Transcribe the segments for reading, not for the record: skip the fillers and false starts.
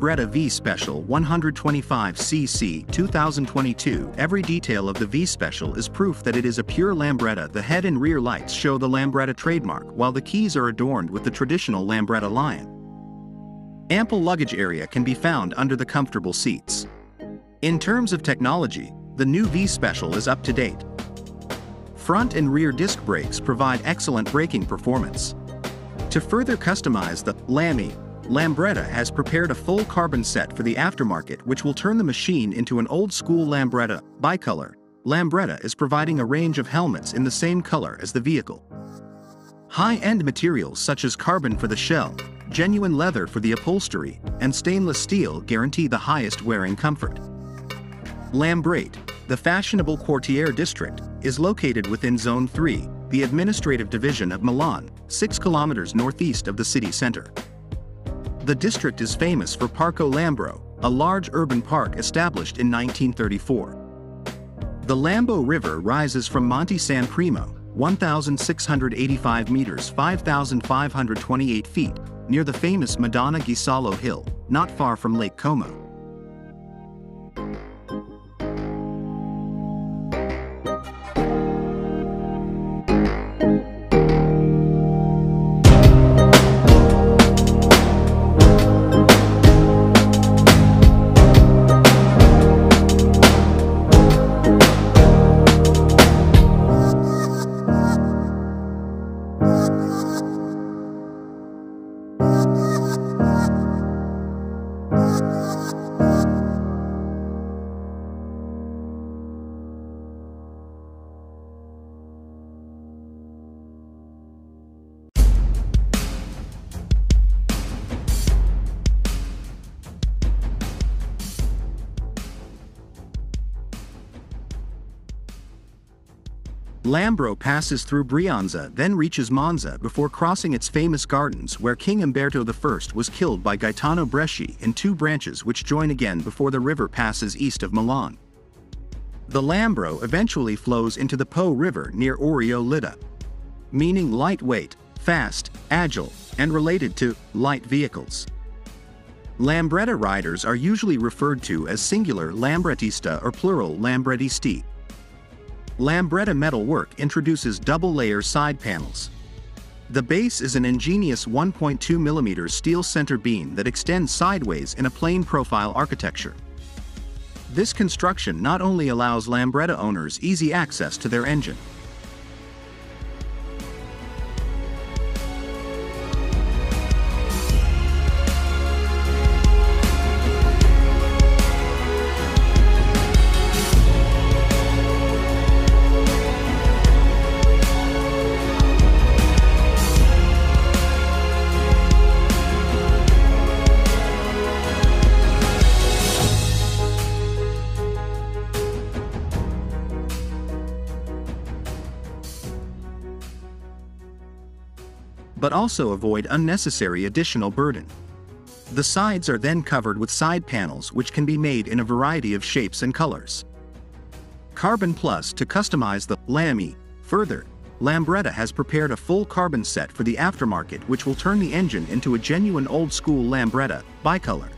Lambretta V-Special 125cc 2022. Every detail of the V-Special is proof that it is a pure Lambretta. The head and rear lights show the Lambretta trademark, while the keys are adorned with the traditional Lambretta lion. Ample luggage area can be found under the comfortable seats. In terms of technology, the new V-Special is up to date. Front and rear disc brakes provide excellent braking performance. To further customize the Lammy, Lambretta has prepared a full carbon set for the aftermarket, which will turn the machine into an old-school Lambretta. Bicolor, Lambretta is providing a range of helmets in the same color as the vehicle. High-end materials such as carbon for the shell, genuine leather for the upholstery, and stainless steel guarantee the highest wearing comfort. Lambrate, the fashionable Quartiere district, is located within Zone 3, the administrative division of Milan, 6 kilometers northeast of the city center. The district is famous for Parco Lambro, a large urban park established in 1934. The Lambro River rises from Monte San Primo, 1,685 meters 5,528 feet, near the famous Madonna di Ghisallo Hill, not far from Lake Como. Lambro passes through Brianza, then reaches Monza before crossing its famous gardens where King Umberto I was killed by Gaetano Bresci in two branches which join again before the river passes east of Milan. The Lambro eventually flows into the Po River near Orio Litta, meaning lightweight, fast, agile, and related to light vehicles. Lambretta riders are usually referred to as singular Lambrettista or plural Lambrettisti. Lambretta metalwork introduces double-layer side panels. The base is an ingenious 1.2mm steel center beam that extends sideways in a plain profile architecture. This construction not only allows Lambretta owners easy access to their engine, but also avoid unnecessary additional burden. The sides are then covered with side panels which can be made in a variety of shapes and colors. Carbon Plus to customize the Lammy. Further, Lambretta has prepared a full carbon set for the aftermarket which will turn the engine into a genuine old-school Lambretta bicolor.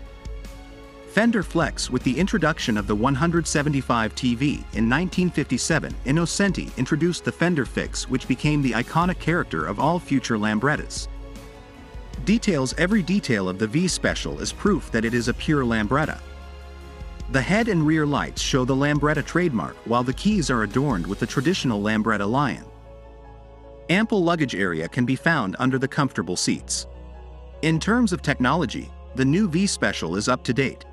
Fender Flex with the introduction of the 175 TV in 1957, Innocenti introduced the Fender Flex, which became the iconic character of all future Lambrettas. Every detail of the V-Special is proof that it is a pure Lambretta. The head and rear lights show the Lambretta trademark, while the keys are adorned with the traditional Lambretta lion. Ample luggage area can be found under the comfortable seats. In terms of technology, the new V-Special is up to date.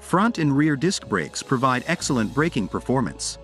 Front and rear disc brakes provide excellent braking performance.